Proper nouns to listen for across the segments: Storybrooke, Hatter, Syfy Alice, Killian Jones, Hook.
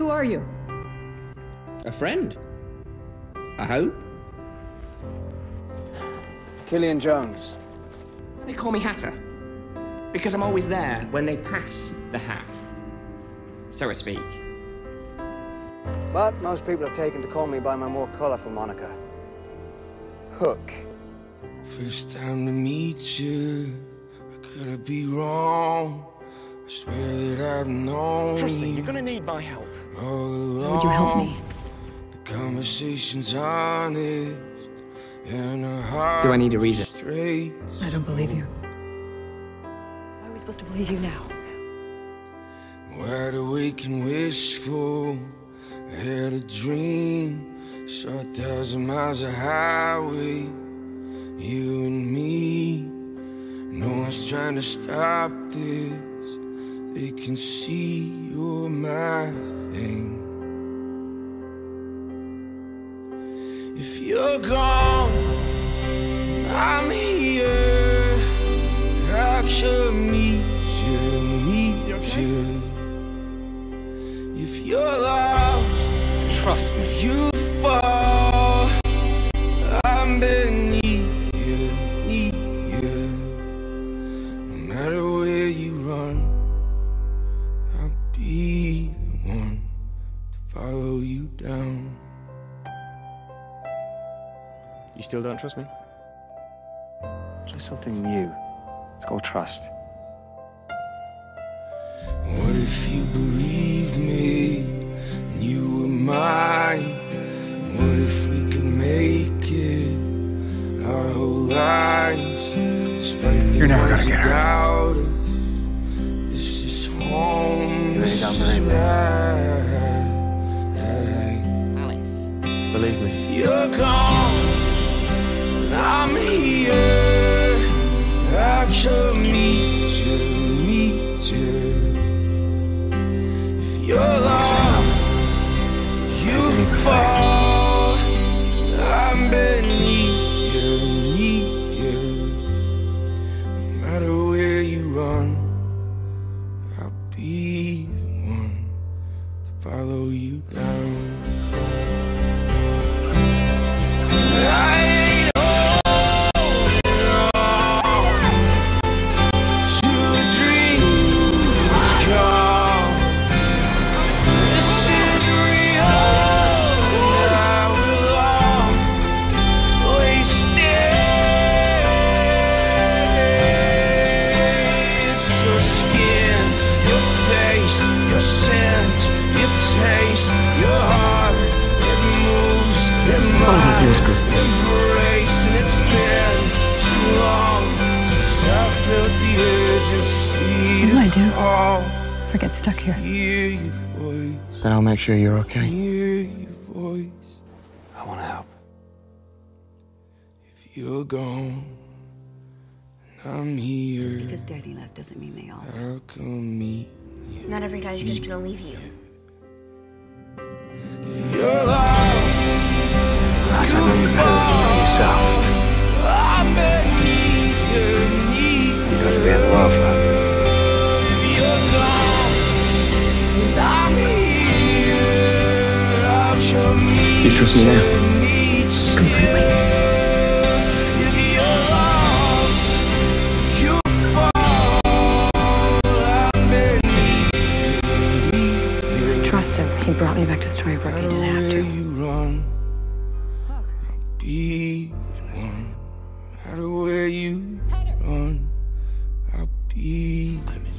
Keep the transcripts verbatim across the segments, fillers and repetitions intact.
Who are you? A friend, I hope. Killian Jones. They call me Hatter, because I'm always there when they pass the hat, so to speak. But most people have taken to call me by my more colorful moniker. Hook. First time to meet you, could I be wrong? I swear that I've known. Trust me, you're gonna need my help. All along. How would you help me? The conversation's honest. Do I need a reason? I don't believe you. Why are we supposed to believe you now? Wide awake and wishful, I had a dream. Saw a thousand miles of highway, you and me. No one's trying to stop this. They can see you're my thing. If you're gone and I'm here, I should meet you, meet you, okay? you. If you're lost, trust me. If you fall, I'm beneath you, need you. No matter where you run, I'll be the one to follow you down. You still don't trust me? Try something new. It's called trust. What if you believed me and you were mine? What if we could make it our whole lives? Despite the worst doubt, this is home. You really don't believe me. Alice. Believe me. If you're gone, I'm here, I should meet you, meet you. If you're lost, you fall, I'm beneath you, beneath you. No matter where you run, I'll be the one to follow you down. If I get stuck here, then I'll make sure you're okay. I want to help. If you're gone, I'm here. Just because Daddy left doesn't mean they all left. Not every guy's just gonna leave you. If you're lost, you fall. Yourself. I'm beneath you. You're gonna be in love. You trust me now? Completely. If you're lost, you fall. I trust him. He brought me back to Storybrooke. He didn't have to. I'll be the one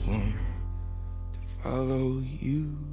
to follow you.